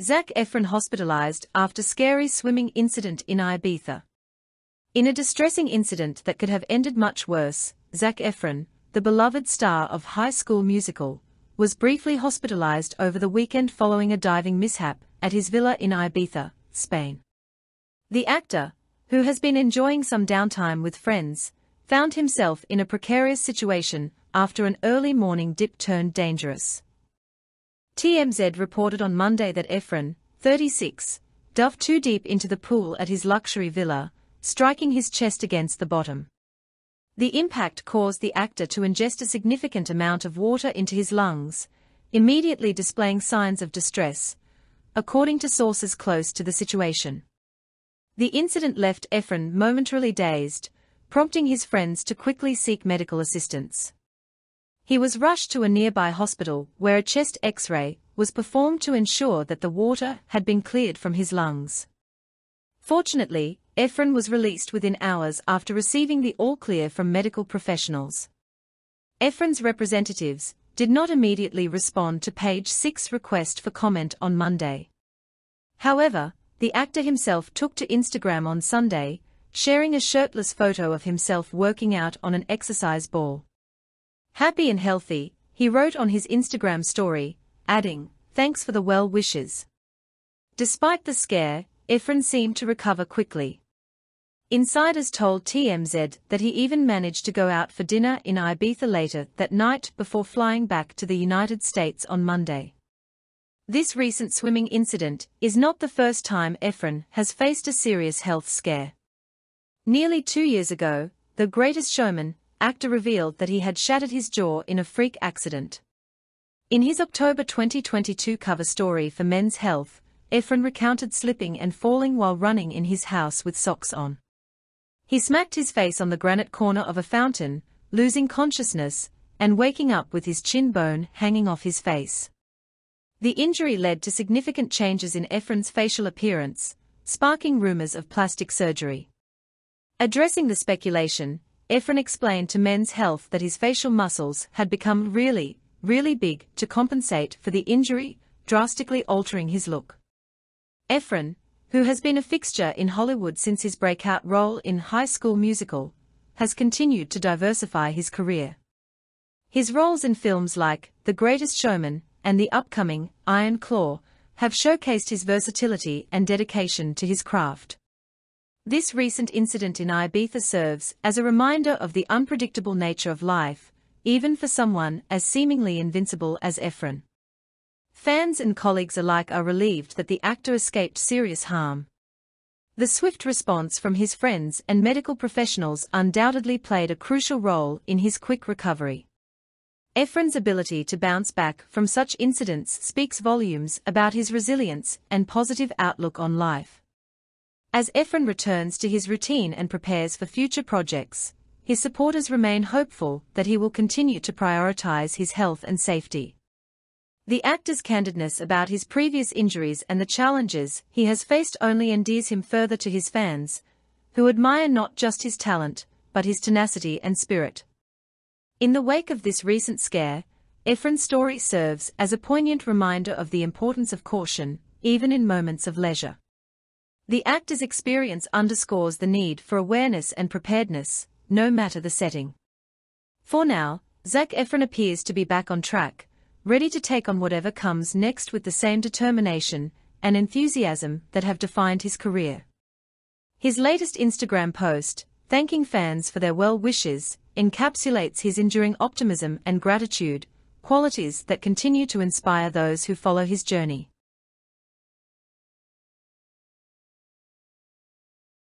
Zac Efron hospitalized after scary swimming incident in Ibiza. In a distressing incident that could have ended much worse, Zac Efron, the beloved star of High School Musical, was briefly hospitalized over the weekend following a diving mishap at his villa in Ibiza, Spain. The actor, who has been enjoying some downtime with friends, found himself in a precarious situation after an early morning dip turned dangerous. TMZ reported on Monday that Efron, 36, dove too deep into the pool at his luxury villa, striking his chest against the bottom. The impact caused the actor to ingest a significant amount of water into his lungs, immediately displaying signs of distress, according to sources close to the situation. The incident left Efron momentarily dazed, prompting his friends to quickly seek medical assistance. He was rushed to a nearby hospital where a chest X-ray was performed to ensure that the water had been cleared from his lungs. Fortunately, Efron was released within hours after receiving the all-clear from medical professionals. Efron's representatives did not immediately respond to Page Six's request for comment on Monday. However, the actor himself took to Instagram on Sunday, sharing a shirtless photo of himself working out on an exercise ball. Happy and healthy, he wrote on his Instagram story, adding, "Thanks for the well wishes." Despite the scare, Efron seemed to recover quickly. Insiders told TMZ that he even managed to go out for dinner in Ibiza later that night before flying back to the United States on Monday. This recent swimming incident is not the first time Efron has faced a serious health scare. Nearly 2 years ago, The Greatest Showman actor revealed that he had shattered his jaw in a freak accident. In his October 2022 cover story for Men's Health, Efron recounted slipping and falling while running in his house with socks on. He smacked his face on the granite corner of a fountain, losing consciousness, and waking up with his chin bone hanging off his face. The injury led to significant changes in Efron's facial appearance, sparking rumors of plastic surgery. Addressing the speculation, Efron explained to Men's Health that his facial muscles had become really big to compensate for the injury, drastically altering his look. Efron, who has been a fixture in Hollywood since his breakout role in High School Musical, has continued to diversify his career. His roles in films like The Greatest Showman and the upcoming Iron Claw have showcased his versatility and dedication to his craft. This recent incident in Ibiza serves as a reminder of the unpredictable nature of life, even for someone as seemingly invincible as Efron. Fans and colleagues alike are relieved that the actor escaped serious harm. The swift response from his friends and medical professionals undoubtedly played a crucial role in his quick recovery. Efron's ability to bounce back from such incidents speaks volumes about his resilience and positive outlook on life. As Efron returns to his routine and prepares for future projects, his supporters remain hopeful that he will continue to prioritize his health and safety. The actor's candidness about his previous injuries and the challenges he has faced only endears him further to his fans, who admire not just his talent, but his tenacity and spirit. In the wake of this recent scare, Efron's story serves as a poignant reminder of the importance of caution, even in moments of leisure. The actor's experience underscores the need for awareness and preparedness, no matter the setting. For now, Zac Efron appears to be back on track, ready to take on whatever comes next with the same determination and enthusiasm that have defined his career. His latest Instagram post, thanking fans for their well wishes, encapsulates his enduring optimism and gratitude, qualities that continue to inspire those who follow his journey.